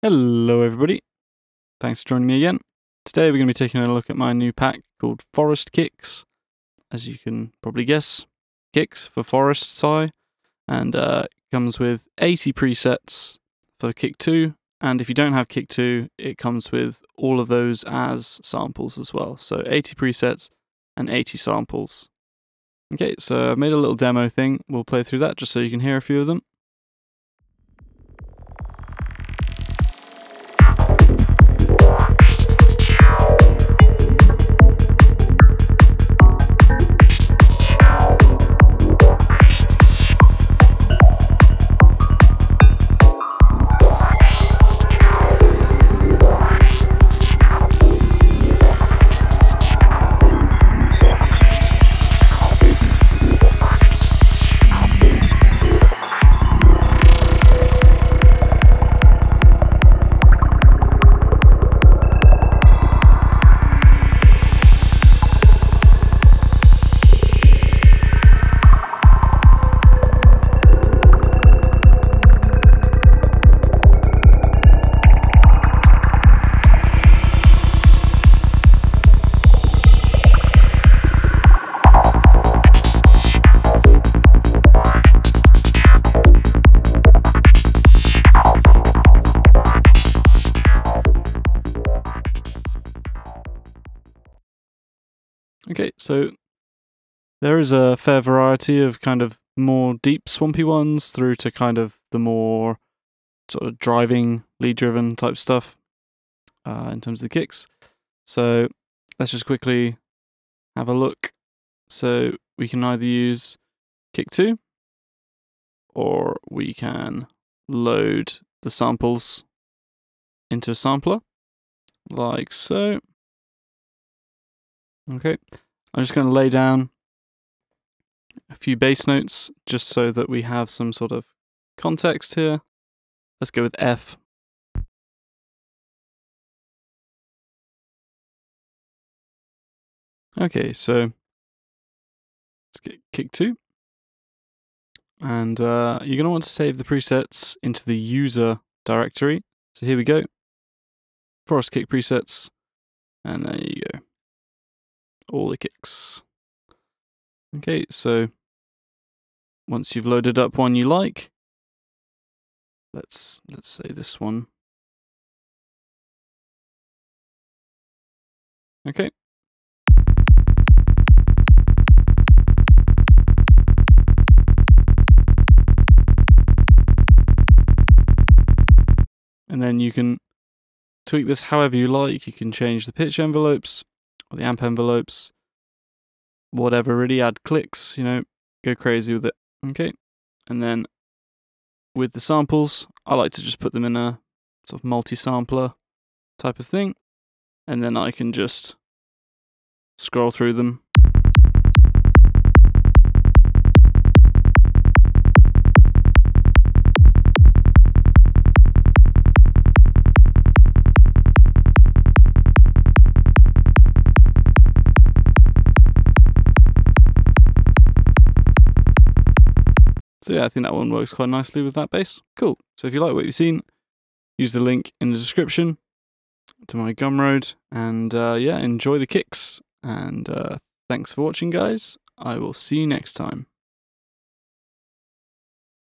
Hello everybody, thanks for joining me again. Today we're going to be taking a look at my new pack called Forest Kicks. As you can probably guess, kicks for forest sigh, and it comes with 80 presets for kick 2, and if you don't have kick 2, it comes with all of those as samples as well. So 80 presets and 80 samples. Okay, so I've made a little demo thing, we'll play through that just so you can hear a few of them. Okay, so there is a fair variety of kind of more deep swampy ones through to kind of the more sort of driving, lead driven type stuff in terms of the kicks. So let's just quickly have a look. So we can either use kick 2 or we can load the samples into a sampler like so. Okay, I'm just going to lay down a few bass notes just so that we have some sort of context here. Let's go with F. Okay, so let's get kick 2. And you're going to want to save the presets into the user directory. So here we go, Forest Kick presets, and there you go. All the kicks. Okay, so once you've loaded up one you like, let's say this one. Okay. And then you can tweak this however you like. You can change the pitch envelopes or the amp envelopes, whatever, really, add clicks, you know, go crazy with it. Okay, and then with the samples, I like to just put them in a sort of multi-sampler type of thing, and then I can just scroll through them. So yeah, I think that one works quite nicely with that bass. Cool. So if you like what you've seen, use the link in the description to my Gumroad, and yeah, enjoy the kicks. And thanks for watching, guys. I will see you next time.